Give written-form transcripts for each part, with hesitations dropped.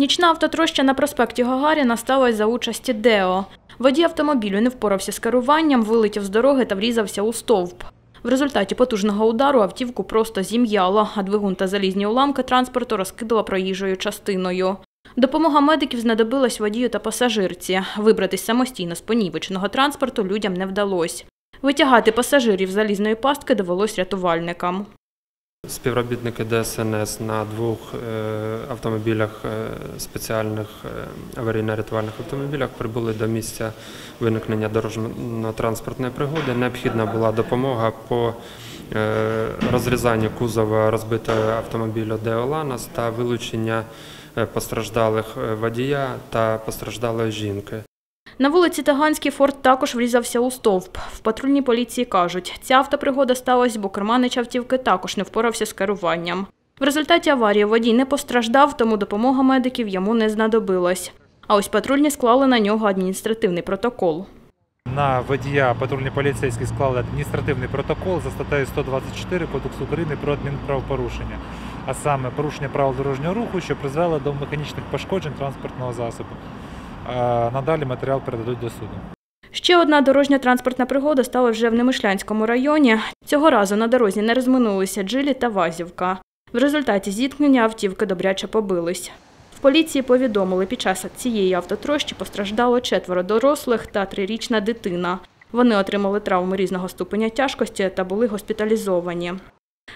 Нічна автотроща на проспекті Гагаріна сталася за участі ДЕО. Водій автомобілю не впорався з керуванням, вилетів з дороги та врізався у стовп. В результаті потужного удару автівку просто зім'яло, а двигун та залізні уламки транспорту розкидало проїжджою частиною. Допомога медиків знадобилась водію та пасажирці. Вибратись самостійно з понівеченого транспорту людям не вдалося. Витягати пасажирів з залізної пастки довелось рятувальникам. Співробітники ДСНС на двох автомобілях, спеціальних аварійно-рятувальних автомобілях, прибули до місця виникнення дорожньо-транспортної пригоди. Необхідна була допомога по розрізанню кузова розбитого автомобіля Daewoo Lanos та вилучення постраждалих водія та постраждалої жінки. На вулиці Таганській «Форд» також врізався у стовп. В патрульній поліції кажуть, ця автопригода сталася, бо керманич автівки також не впорався з керуванням. В результаті аварії водій не постраждав, тому допомога медиків йому не знадобилась. А ось патрульні склали на нього адміністративний протокол. На водія патрульні поліцейські склали адміністративний протокол за статтею 124 Кодексу України про адмінправопорушення, а саме порушення правил дорожнього руху, що призвело до механічних пошкоджень транспортного засобу. Надалі матеріал передадуть до суду. Ще одна дорожньо-транспортна пригода стала вже в Немишлянському районі. Цього разу на дорозі не розминулися Джилі та Вазівка. В результаті зіткнення автівки добряче побились. В поліції повідомили, під час цієї автотрощі постраждало 4 дорослих та 3-річна дитина. Вони отримали травми різного ступеня тяжкості та були госпіталізовані.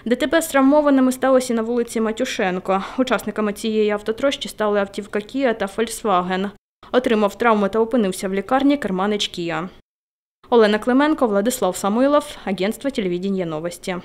ДТП з травмованими сталося і на вулиці Матюшенко. Учасниками цієї автотрощі стали автівка «Кія» та «Фольксваген». Отримав травми та опинився в лікарні керманич «Кія». Олена Клименко, Владислав Самойлов, агентство телевидения «Новости».